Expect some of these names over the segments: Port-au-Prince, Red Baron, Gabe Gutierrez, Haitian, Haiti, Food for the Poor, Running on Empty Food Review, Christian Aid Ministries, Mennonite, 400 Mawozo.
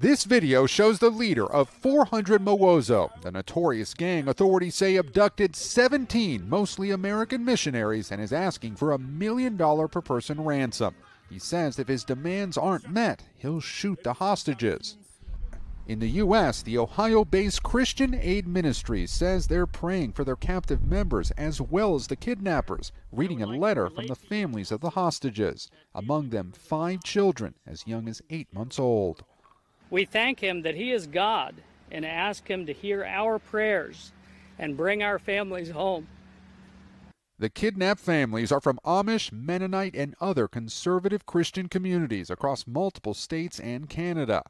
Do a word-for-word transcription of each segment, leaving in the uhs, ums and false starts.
This video shows the leader of four hundred Mawozo, the notorious gang authorities say abducted seventeen mostly American missionaries and is asking for a million dollar per person ransom. He says if his demands aren't met, he'll shoot the hostages. In the U S, the Ohio-based Christian Aid Ministries says they're praying for their captive members as well as the kidnappers, reading a letter from the families of the hostages, among them five children as young as eight months old. We thank him that he is God and ask him to hear our prayers and bring our families home. The kidnapped families are from Amish, Mennonite, and other conservative Christian communities across multiple states and Canada.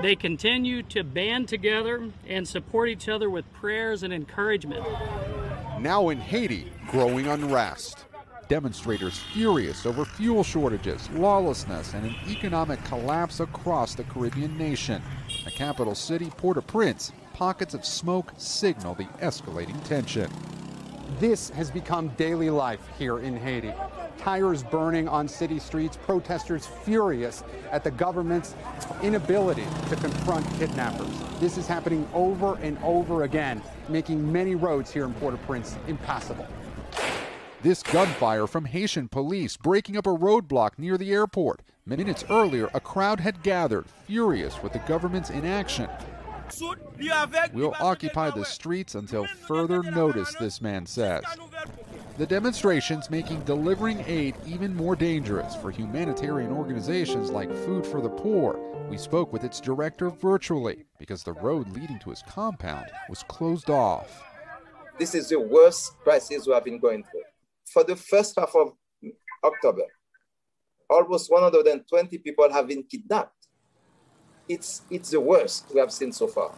They continue to band together and support each other with prayers and encouragement. Now in Haiti, growing unrest. Demonstrators furious over fuel shortages, lawlessness, and an economic collapse across the Caribbean nation. In the capital city, Port-au-Prince, pockets of smoke signal the escalating tension. This has become daily life here in Haiti. Tires burning on city streets, protesters furious at the government's inability to confront kidnappers. This is happening over and over again, making many roads here in Port-au-Prince impassable. This gunfire from Haitian police breaking up a roadblock near the airport. Minutes earlier, a crowd had gathered, furious with the government's inaction. We'll occupy the streets until further notice, this man says. The demonstrations making delivering aid even more dangerous for humanitarian organizations like Food for the Poor. We spoke with its director virtually because the road leading to his compound was closed off. This is the worst crisis we have been going through. For the first half of October, almost one hundred twenty people have been kidnapped. It's, it's the worst we have seen so far.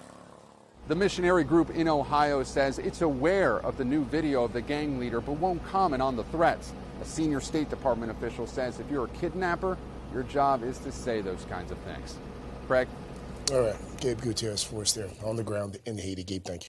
The missionary group in Ohio says it's aware of the new video of the gang leader, but won't comment on the threats. A senior State Department official says if you're a kidnapper, your job is to say those kinds of things. Craig? All right. Gabe Gutierrez for us there on the ground in Haiti. Gabe, thank you.